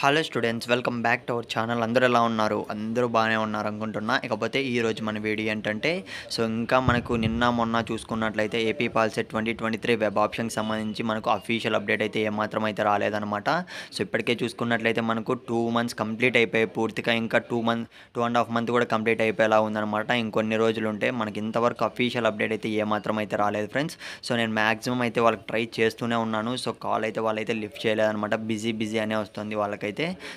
Hello students, welcome back to our channel. అందరూ ఎలా ఉన్నారు? అందరూ బాగానే ఉన్నారు అనుకుంటున్నా. ఇకపోతే ఈరోజు మన వీడియో ఏంటంటే, సో ఇంకా మనకు నిన్న మొన్న చూసుకున్నట్లయితే ఏపీ పాల్సెట్ 2023 వెబ్ ఆప్షన్కి సంబంధించి మనకు అఫీషియల్ అప్డేట్ అయితే ఏమాత్రం అయితే రాలేదనమాట. సో ఇప్పటికే చూసుకున్నట్లయితే మనకు 2 months కంప్లీట్ అయిపోయి పూర్తిగా ఇంకా 2.5 months కూడా కంప్లీట్ అయిపోయేలా ఉందనమాట. ఇంకొన్ని రోజులు ఉంటే మనకి ఇంతవరకు అఫీషియల్ అప్డేట్ అయితే ఏమాత్రం అయితే రాలేదు ఫ్రెండ్స్. సో నేను మ్యాక్సిమం అయితే వాళ్ళకి ట్రై చేస్తూనే ఉన్నాను. సో కాల్ అయితే వాళ్ళైతే లిఫ్ట్ చేయలేదనమాట, బిజీ అనే వస్తుంది వాళ్ళకి.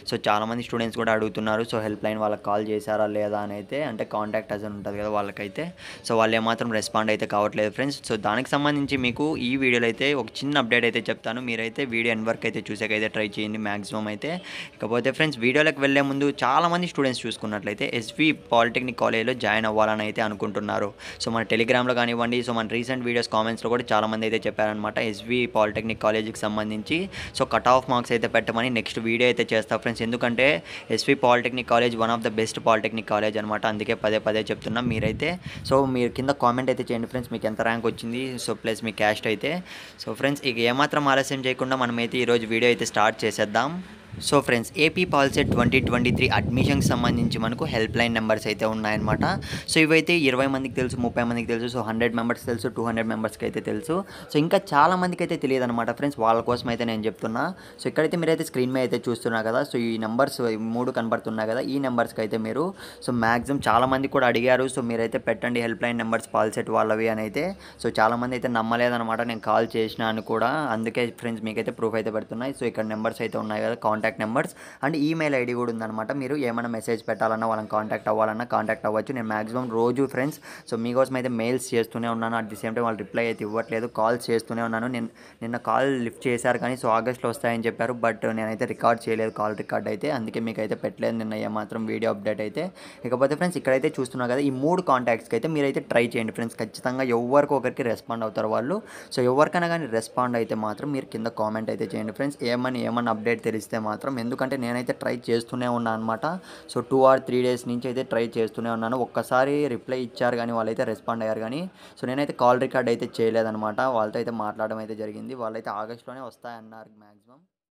సో చాలామంది స్టూడెంట్స్ కూడా అడుగుతున్నారు, సో హెల్ప్ లైన్ వాళ్ళకి కాల్ చేశారా లేదా అని అయితే, అంటే కాంటాక్ట్ అజన్ ఉంటుంది కదా వాళ్ళకైతే. సో వాళ్ళు ఏమాత్రం రెస్పాండ్ అయితే కావట్లేదు ఫ్రెండ్స్. సో దానికి సంబంధించి మీకు ఈ వీడియోలో అయితే ఒక చిన్న అప్డేట్ అయితే చెప్తాను. మీరైతే వీడియో ఎన్ వరకు అయితే చూసేకైతే ట్రై చేయండి మ్యాక్సిమం అయితే. ఇకపోతే ఫ్రెండ్స్, వీడియోలకు వెళ్ళే ముందు చాలామంది స్టూడెంట్స్ చూసుకున్నట్లయితే ఎస్వి పాలిటెక్నిక్ కాలేజ్లో జాయిన్ అవ్వాలని అయితే అనుకుంటున్నారు. సో మన టెలిగ్రామ్లో కానివ్వండి, సో మన రీసెంట్ వీడియోస్ కామెంట్స్లో కూడా చాలామంది అయితే చెప్పారనమాట ఎస్వి పాలిటెక్నిక్ కాలేజీకి సంబంధించి సో కట్ ఆఫ్ మార్క్స్ అయితే పెట్టమని నెక్స్ట్ వీడియో అయితే చేస్తా ఫ్రెండ్స్. ఎందుకంటే SV polytechnic college one of the best polytechnic college అనమాట. అందుకే పదే చెప్తున్నా. మీరైతే సో మీరు కింద కామెంట్ అయితే చేయండి ఫ్రెండ్స్, మీకు ఎంత ర్యాంక్ వచ్చింది, సో ప్లస్ మీ క్యాస్ట్ అయితే. సో ఫ్రెండ్స్, ఇక ఏమాత్రం ఆలస్యం చేయకుండా మనమైతే ఈరోజు వీడియో అయితే స్టార్ట్ చేసేద్దాం. సో ఫ్రెండ్స్, ఏపీ పాల్సెట్ 2023 అడ్మిషన్కి సంబంధించి మనకు హెల్ప్ లైన్ నెంబర్స్ అయితే ఉన్నాయన్నమాట. సో ఇవైతే 20 మందికి తెలుసు, 30 మందికి తెలుసు, సో 100 members తెలుసు, 200 members అయితే తెలుసు. సో ఇంకా చాలామందికి అయితే తెలియదు అనమాట ఫ్రెండ్స్. వాళ్ళ కోసం అయితే నేను చెప్తున్నా. సో ఇక్కడైతే మీరైతే స్క్రీన్ మీద అయితే చూస్తున్నారు కదా, సో ఈ నెంబర్స్ 3 కనబడుతున్నాయి కదా, ఈ నెంబర్స్కి అయితే మీరు సో మ్యాక్సిమం చాలామంది కూడా అడిగారు. సో మీరైతే పెట్టండి హెల్ప్ లైన్ నెంబర్స్ పాల్సెట్ వాళ్ళవి అని అయితే. సో చాలామంది అయితే నమ్మలేదనమాట నేను కాల్ చేసినా అని కూడా. అందుకే ఫ్రెండ్స్ మీకైతే ప్రూఫ్ అయితే పెడుతున్నాయి. సో ఇక్కడ నెంబర్స్ అయితే ఉన్నాయి కదా, contact numbers and email ID కూడా ఉందన్నమాట. మీరు ఏమైనా మెసేజ్ పెట్టాలన్నా వాళ్ళని కాంటాక్ట్ అవ్వాలన్నా కాంటాక్ట్ అవ్వచ్చు. నేను మ్యాక్సిమం రోజు ఫ్రెండ్స్ సో మీకోసం అయితే మెయిల్స్ చేస్తూనే ఉన్నాను. అట్ ది సేమ్ టైం వాళ్ళు రిప్లై అయితే ఇవ్వట్లేదు, కాల్స్ చేస్తూనే ఉన్నాను. నేను నిన్న కాల్ లిఫ్ట్ చేశారు కానీ, సో ఆగస్ట్లో వస్తాయని చెప్పారు, బట్ నేనైతే రికార్డ్ చేయలేదు కాల్ రికార్డ్ అయితే. అందుకే మీకు అయితే పెట్టలేదు నిన్న ఏమాత్రం వీడియో అప్డేట్ అయితే. ఇకపోతే ఫ్రెండ్స్, ఇక్కడైతే చూస్తున్నారు కదా, ఈ 3 కాంటాక్ట్స్కి అయితే మీరైతే ట్రై చేయండి ఫ్రెండ్స్. ఖచ్చితంగా ఎవరికి ఒకరికి రెస్పాండ్ అవుతారు వాళ్ళు. సో ఎవరికైనా కానీ రెస్పాండ్ అయితే మాత్రం మీరు కింద కామెంట్ అయితే చేయండి ఫ్రెండ్స్, ఏమని అప్డేట్ తెలిస్తే మాత్రం. ఎందుకంటే నేనైతే ట్రై చేస్తూనే ఉన్నాను అనమాట. సో 2 or 3 days నుంచి అయితే ట్రై చేస్తూనే ఉన్నాను. ఒక్కసారి రిప్లై ఇచ్చారు కానీ వాళ్ళైతే రెస్పాండ్ అయ్యారు కానీ, సో నేనైతే కాల్ రికార్డ్ అయితే చేయలేదనమాట. వాళ్ళతో అయితే మాట్లాడడం అయితే జరిగింది. వాళ్ళైతే ఆగస్టులోనే వస్తాయన్నారు మ్యాక్సిమం.